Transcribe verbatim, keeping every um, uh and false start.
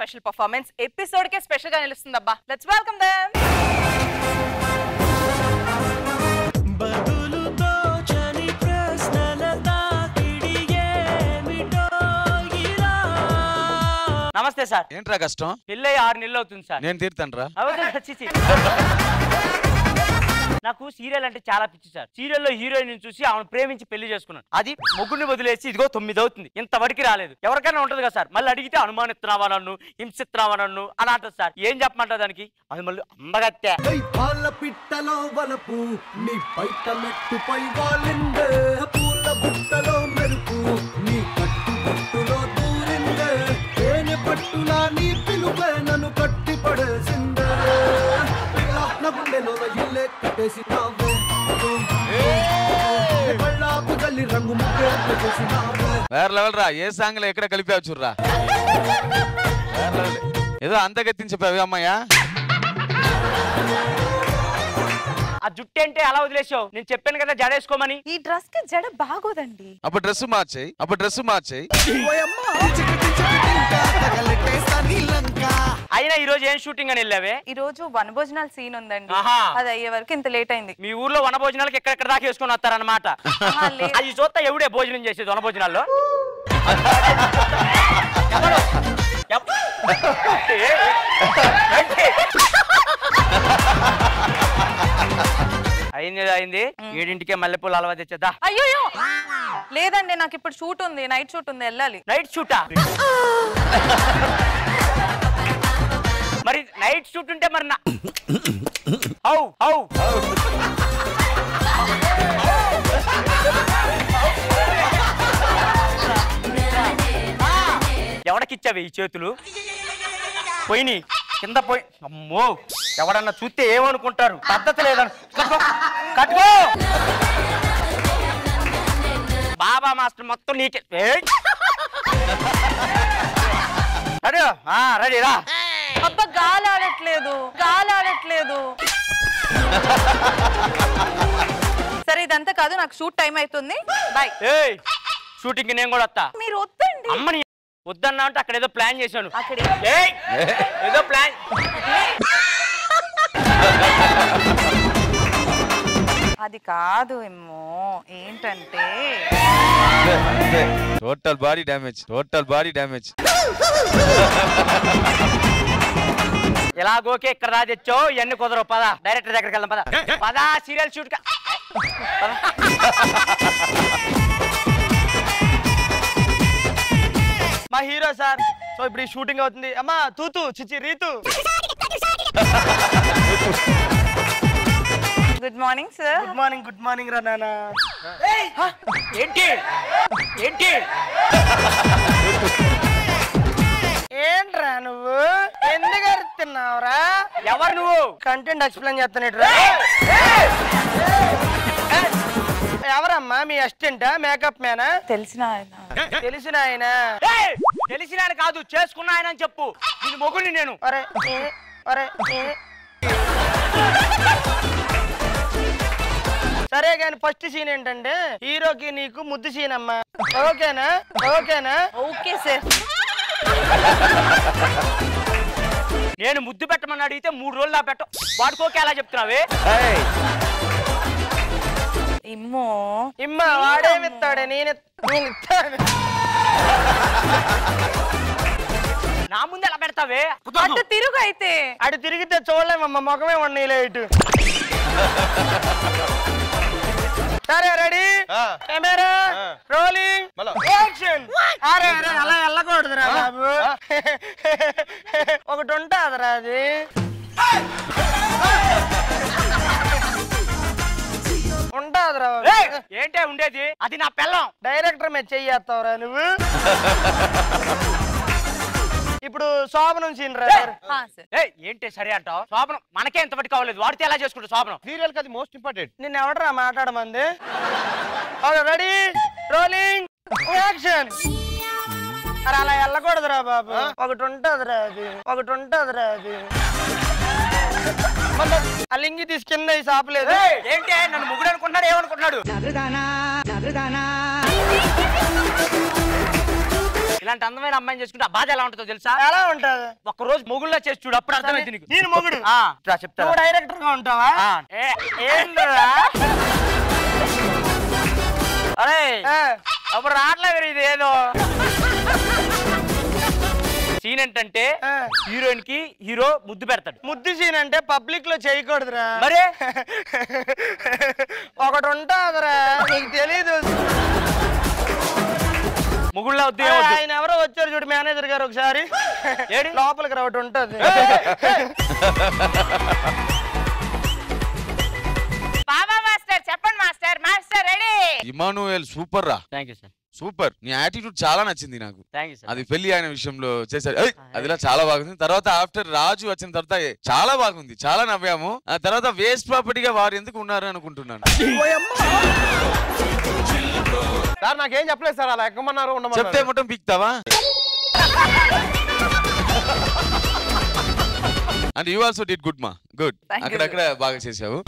special performance episode ke special ga nilustundabba. Let's welcome them. Badulu to chani prasnalata kidiye mito gira. Namaste sir. Entra kashtam? Illai six nillu avutundi sir. Nenu teerthanu ra. Avadu chichi. నాకు serial అంటే చాలా పిచ్చి sir. సీరియల్లో heroine చూసి ఆమెను ప్రేమించి పెళ్లి చేసుకున్నాను. అది ముగ్గురిని వదిలేసి ఇదిగో తొమ్మిది అవుతుంది, ఇంతవరకు రాలేదు. ఎవరికైనా ఉంటది కదా సార్, మళ్ళీ అడిగితే అనుమానిస్తున్నావా నన్ను, హింసిస్తున్నావా నన్ను అని అంటారు సార్. ఏం చెప్పమంటా దానికి? అది మళ్ళీ అమ్మగత్తే కలిపావురా ఏదో అంత గెత్తించిపోయావు అమ్మాయ్యా. ఆ జుట్టు అంటే అలా వదిలేసావు, నేను చెప్పాను కదా జడేసుకోమని. ఈ డ్రెస్ కి జడ బాగోదండి. అప్పుడు డ్రెస్ మార్చే అప్పుడు డ్రెస్ మార్చే అయినా ఈ రోజు ఏం షూటింగ్ అని వెళ్ళావే? ఈ రోజు వనభోజనాల సీన్ ఉందండి, అది అయ్యే వరకు ఇంత లేట్ అయింది. మీ ఊర్లో వనభోజనాలకు ఎక్కడెక్కడ దాకా వేసుకొని వస్తారనమాట. అది చూస్తా ఎవడే భోజనం చేసేది వనభోజనాల్లో? అయింది అయింది ఏడింటికే మల్లెపూలు అలవా తెచ్చేదా? అయ్యో లేదండి, నాకు ఇప్పుడు షూట్ ఉంది, నైట్ షూట్ ఉంది, వెళ్ళాలి. నైట్ షూటా? మరి నైట్ షూట్ ఉంటే మరి ఎవడకిచ్చావి ఈ చేతులు? పోయిని కింద పోయి. అమ్మో, ఎవడన్నా చూస్తే ఏమనుకుంటారు? పద్ధతి లేదను. కట్టుకో బాబా మాస్టర్ మొత్తం నీకే. రెడీ రెడీ రా. అబ్బా గాలి ఆడట్లేదు, గాలి ఆడట్లేదు. సరే ఇదంతా కాదు, నాకు షూట్ టైం అవుతుంది. బాయ్. షూటింగ్ నేను కూడా వస్తా. మీరు వద్దండి. అమ్మని వద్దన్నా అంటే అక్కడ ఏదో ప్లాన్ చేశాను. ఏదో ప్లాన్ అది కాదు ఏమో. ఏంటంటే total body damage, total body damage. ఎలాగోకే ఇక్కడ రా తెచ్చావు, ఇవన్నీ కుదరవు. పదా డైరెక్టర్ దగ్గరికి వెళ్దాం. పదా పదా సీరియల్ షూట్. మా హీరో సార్. సో ఇప్పుడు ఈ షూటింగ్ అవుతుంది. అమ్మా తూతూ చిచి Ritu. Good morning sir. Good morning. Good morning రా నానా. ఏంటి ఏంటి ఏంట్రా నువ్వు? ఎందుకు అరుస్తున్నావురా? ఎవరు నువ్వు? కంటెంట్ ఎక్స్ప్లెయిన్ చేస్తానేట్రా. ఎవరమ్మా మీ అసిస్టెంటా? మేకప్ మేనా? తెలిసిన ఆయన. తెలిసిన ఆయన తెలిసిన ఆయన కాదు, చేసుకున్న ఆయన అని చెప్పు. నీ మొగుడిని నేను. అరే అరే సరే కానీ ఫస్ట్ సీన్ ఏంటంటే హీరోకి నీకు ముద్దు సీన్ అమ్మా. ఓకేనా? ఓకేనా? Okay sir. నేను ముద్దు పెట్టమని అడిగితే మూడు రోజులు నా పెట్ట వాడుకోకే. ఎలా చెప్తున్నావే? ఇమ్మో ఇమ్మ వాడేమిస్తాడే? నేను ఇస్తాను. నా ముందు ఎలా పెడతావే? అటు తిరుగు అయితే. అటు తిరిగితే చూడలేమమ్మా, ముఖమే ఉన్నాయి లైట్. సరే రెడీ కెమెరా రోలింగ్ యాక్షన్. అరే అరే అలా వెళ్ళకూడదురా బాబు, ఒకటి ఉంటుందిరా అది. ఉంటాదిరా ఏంటే ఉండేది? అది నా పిల్లం. డైరెక్టర్ మీద చెయ్యేస్తావురా నువ్వు. ఇప్పుడు శోభనం సీన్ రా. ఏంటి సరే అంటావు? శోభనం మనకే ఎంతవరకు కావలేదు, వాడితే ఎలా చేసుకుంటావు? శోభనం సీరియల్ కదా మోస్ట్ ఇంపార్టెంట్. నిన్ను ఎవడరా మాట్లాడమంది? Ready rolling action. అరే అలా వెళ్ళకూడదురా బాబు, ఒకటి ఉంటదిరా అది. ఒకటి ఉంటదిరా అది. ఆ లింగి తీసుకెళ్ళి సాపలేదు. ఏంటి నన్ను ముగ్గురు అనుకుంటున్నాడు? ఏమనుకుంటున్నాడు? ఇలాంటి అందమైన అమ్మాయిని చేసుకుంటే ఆ బాధ ఎలా ఉంటదో తెలుసా? ఎలా ఉంటది? ఒక రోజు మొగుళ్ళ చేసి చూడు అప్పుడు అర్థమైంది నీకు. నేను మొగుడు. ఆ రా చెప్తా. నువ్వు డైరెక్టర్ గా ఉంటావా? ఏ ఏందరా? అరే అప్పుడు రాట్లా వేరే ఇది ఏదో सीन एंटे हीरोइन की हीरो मुद्दु पेड़ता मुद्दु सीन अंटे पब्लिक लो चेयकूडदुरा मरे ओकटि उंटादुरा नीकु तेलियदु मुगुल्ल वद्दु एमवद्दु आयन एवरो वच्चारु चूडु मेनेजर गारु ओकसारी एडी लोपलिकि रावट उंटदि बाबा मास्टर चेप्पंडि master master ready Emmanuel super रा थैंक यू सर सूपर नी ऐटिट्यूड चाला नच्चिंदी नाकु थैंक यू सर అది పెళ్లి అయిన విషయంలో చేసారు అదిలా చాలా బాగుంది తర్వాత ఆఫ్టర్ రాజు వచ్చిన తర్వాత చాలా బాగుంది చాలా నవ్వాము ఆ తర్వాత వేస్ట్ ప్రాపర్టీగా వారు ఎందుకు ఉన్నారు అనుకుంటున్నాను సార్ నాకు ఏం చెప్పలేదు సార్ అలా ఎక్కమన్నారు ఉండమన్నారు చెప్తే మొత్తం బిక్తావా and you also did good ma good అక్కడ అక్కడ బాగా చేశావు